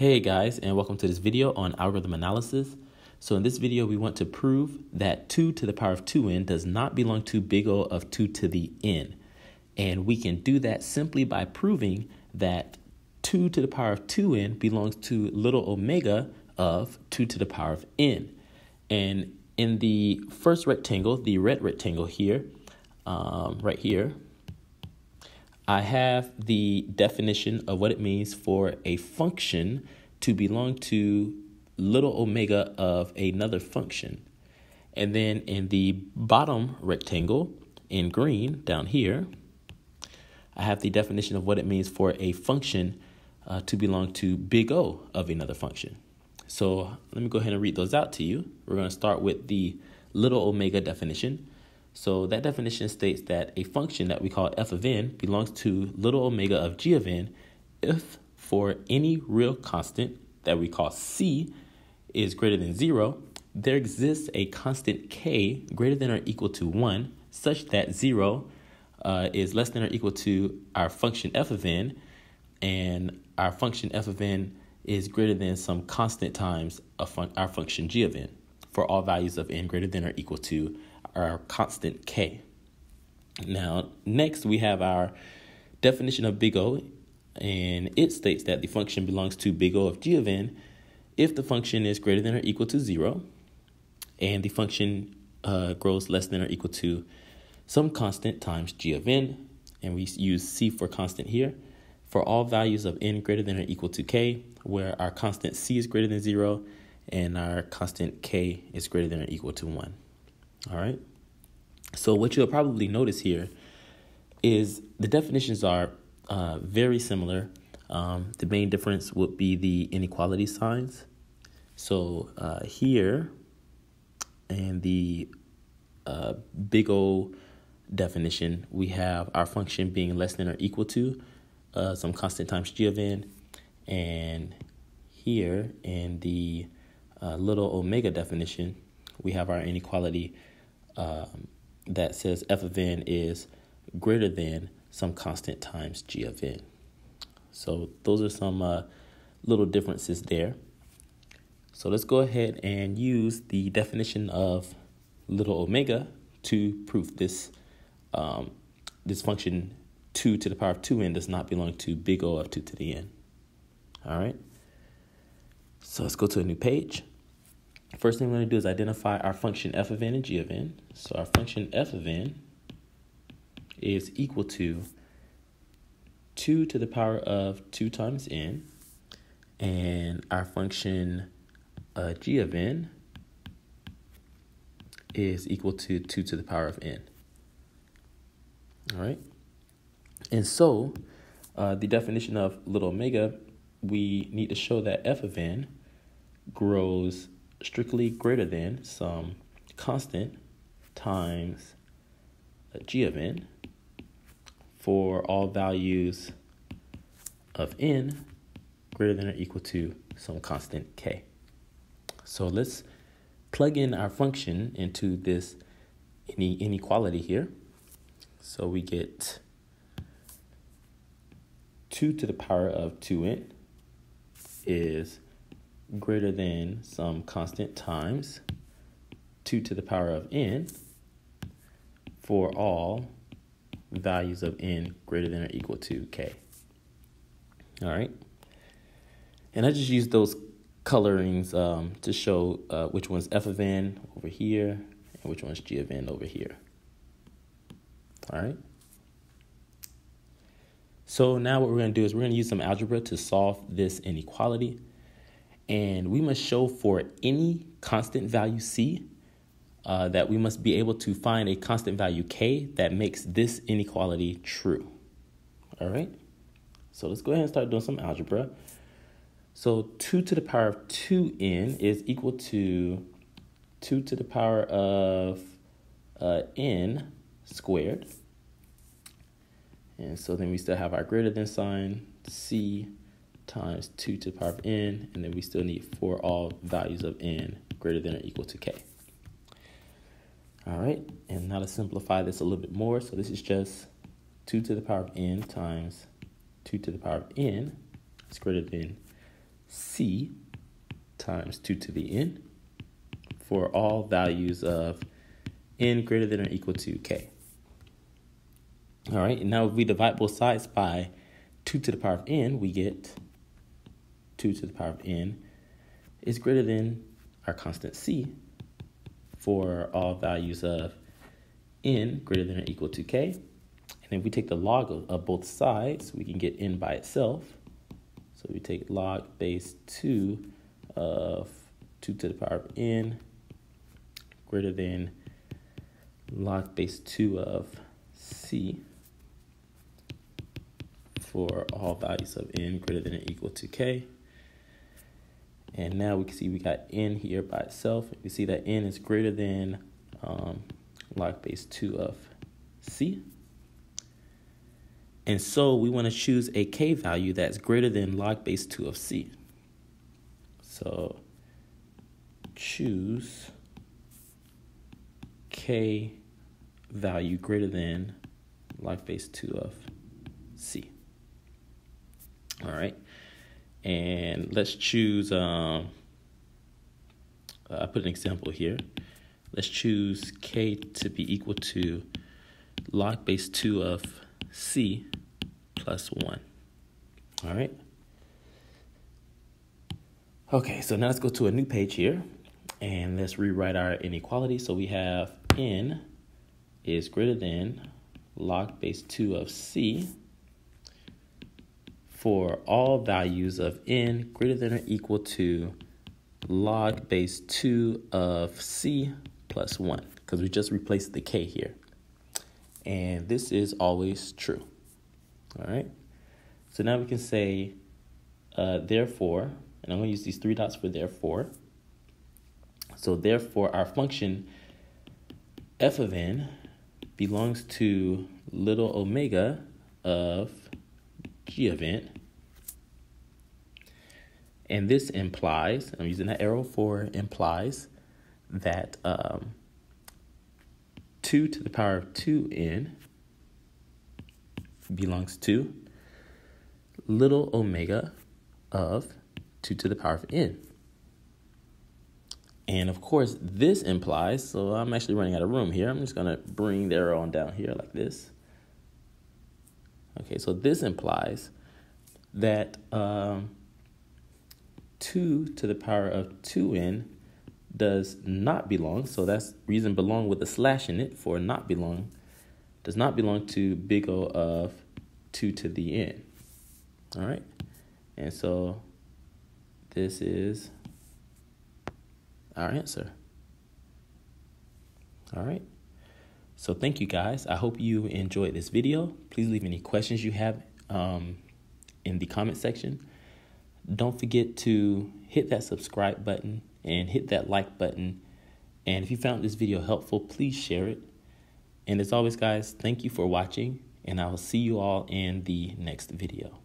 Hey guys, and welcome to this video on algorithm analysis. So in this video, we want to prove that 2 to the power of 2n does not belong to big O of 2 to the n. And we can do that simply by proving that 2 to the power of 2n belongs to little omega of 2 to the power of n. And in the first rectangle, the red rectangle here, right here, I have the definition of what it means for a function to belong to little omega of another function. And then in the bottom rectangle in green down here, I have the definition of what it means for a function to belong to big O of another function. So let me go ahead and read those out to you. We're going to start with the little omega definition. So that definition states that a function that we call f of n belongs to little omega of g of n if for any real constant that we call c is greater than 0, there exists a constant k greater than or equal to 1 such that 0 is less than or equal to our function f of n, and our function f of n is greater than some constant times our function g of n for all values of n greater than or equal to our constant k. Now, next we have our definition of big O, and it states that the function belongs to big O of g of n if the function is greater than or equal to 0 and the function grows less than or equal to some constant times g of n, and we use c for constant here, for all values of n greater than or equal to k where our constant c is greater than 0 and our constant k is greater than or equal to 1. All right, so what you'll probably notice here is the definitions are very similar. The main difference would be the inequality signs. So here in the big O definition, we have our function being less than or equal to some constant times g of n. And here in the little omega definition, we have our inequality that says f of n is greater than some constant times g of n. So those are some little differences there. So let's go ahead and use the definition of little omega to prove this this function 2 to the power of 2n does not belong to big O of 2 to the n. All right. So let's go to a new page. First thing we're going to do is identify our function f of n and g of n. So our function f of n is equal to 2 to the power of 2 times n. And our function g of n is equal to 2 to the power of n. All right. And so the definition of little omega, we need to show that f of n grows strictly greater than some constant times g of n for all values of n greater than or equal to some constant k. So let's plug in our function into this inequality here. So we get 2 to the power of 2n is greater than some constant times 2 to the power of n for all values of n greater than or equal to k. All right. And I just used those colorings to show which one's f of n over here and which one's g of n over here. All right. So now what we're going to do is we're going to use some algebra to solve this inequality. And we must show for any constant value c that we must be able to find a constant value k that makes this inequality true. All right. So let's go ahead and start doing some algebra. So 2 to the power of 2n is equal to 2 to the power of n squared. And so then we still have our greater than sign, c times 2 to the power of n, and then we still need for all values of n greater than or equal to k. All right, and now to simplify this a little bit more, so this is just 2 to the power of n times 2 to the power of n is greater than c times 2 to the n for all values of n greater than or equal to k. All right, and now if we divide both sides by 2 to the power of n, we get 2 to the power of n is greater than our constant c for all values of n greater than or equal to k. And if we take the log of both sides, we can get n by itself. So we take log base 2 of 2 to the power of n greater than log base 2 of c for all values of n greater than or equal to k. And now we can see we got n here by itself. We see that n is greater than log base 2 of c. And so we want to choose a k value that's greater than log base 2 of c. So choose k value greater than log base 2 of c. All right. And let's choose, I put an example here. Let's choose k to be equal to log base 2 of c plus 1. All right. Okay, so now let's go to a new page here, and let's rewrite our inequality. So we have n is greater than log base 2 of c for all values of n greater than or equal to log base 2 of c plus 1, because we just replaced the k here. And this is always true. All right. So now we can say, therefore, and I'm going to use these three dots for therefore. So therefore, our function f of n belongs to little omega of g of n. And this implies, I'm using that arrow for implies, that 2 to the power of 2n belongs to little omega of 2 to the power of n. And of course, this implies, so I'm actually running out of room here. I'm just going to bring the arrow on down here like this. Okay, so this implies that 2 to the power of 2n does not belong, so that's reason belong with a slash in it for not belong, does not belong to big O of 2 to the n. All right, and so this is our answer. All right, so thank you guys. I hope you enjoyed this video. Please leave any questions you have in the comment section. Don't forget to hit that subscribe button and hit that like button. And if you found this video helpful, please share it. And as always, guys, thank you for watching, and I will see you all in the next video.